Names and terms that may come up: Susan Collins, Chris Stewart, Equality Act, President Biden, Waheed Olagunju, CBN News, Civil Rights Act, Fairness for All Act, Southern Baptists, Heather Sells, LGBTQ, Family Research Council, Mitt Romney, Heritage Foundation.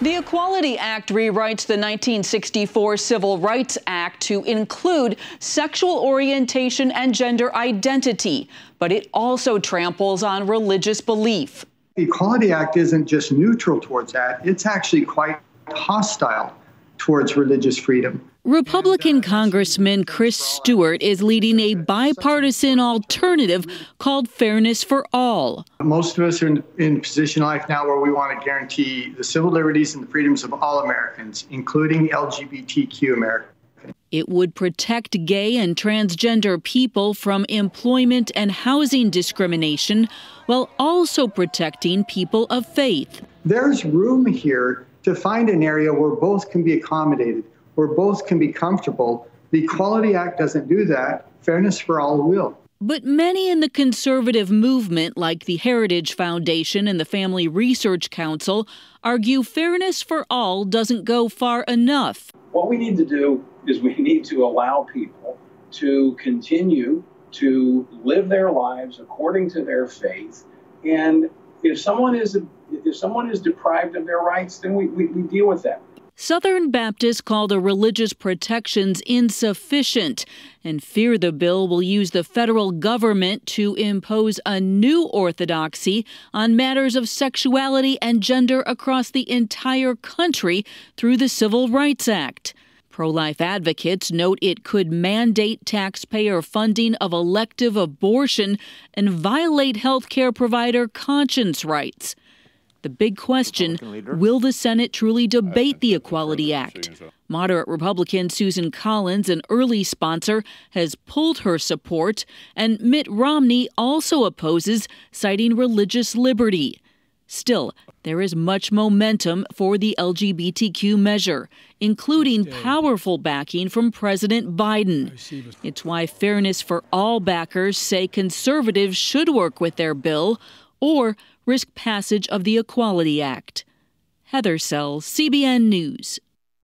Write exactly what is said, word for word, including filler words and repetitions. The Equality Act rewrites the nineteen sixty-four Civil Rights Act to include sexual orientation and gender identity, but it also tramples on religious belief. The Equality Act isn't just neutral towards that, it's actually quite hostile towards religious freedom. Republican Congressman Chris Stewart is leading a bipartisan alternative called Fairness for All. Most of us are in, in a position in life now where we want to guarantee the civil liberties and the freedoms of all Americans, including L G B T Q Americans. It would protect gay and transgender people from employment and housing discrimination, while also protecting people of faith. There's room here to find an area where both can be accommodated, where both can be comfortable. The Equality Act doesn't do that. Fairness for All will. But many in the conservative movement, like the Heritage Foundation and the Family Research Council, argue Fairness for All doesn't go far enough. What we need to do is we need to allow people to continue to live their lives according to their faith. And if someone is, if someone is deprived of their rights, then we, we, we deal with that. Southern Baptists call the religious protections insufficient and fear the bill will use the federal government to impose a new orthodoxy on matters of sexuality and gender across the entire country through the Civil Rights Act. Pro-life advocates note it could mandate taxpayer funding of elective abortion and violate health care provider conscience rights. The big question, will the Senate truly debate the Equality Act? Moderate Republican Susan Collins, an early sponsor, has pulled her support, and Mitt Romney also opposes, citing religious liberty. Still, there is much momentum for the L G B T Q measure, including powerful backing from President Biden. It's why Fairness for All backers say conservatives should work with their bill or risk passage of the Equality Act. Heather Sells, C B N News.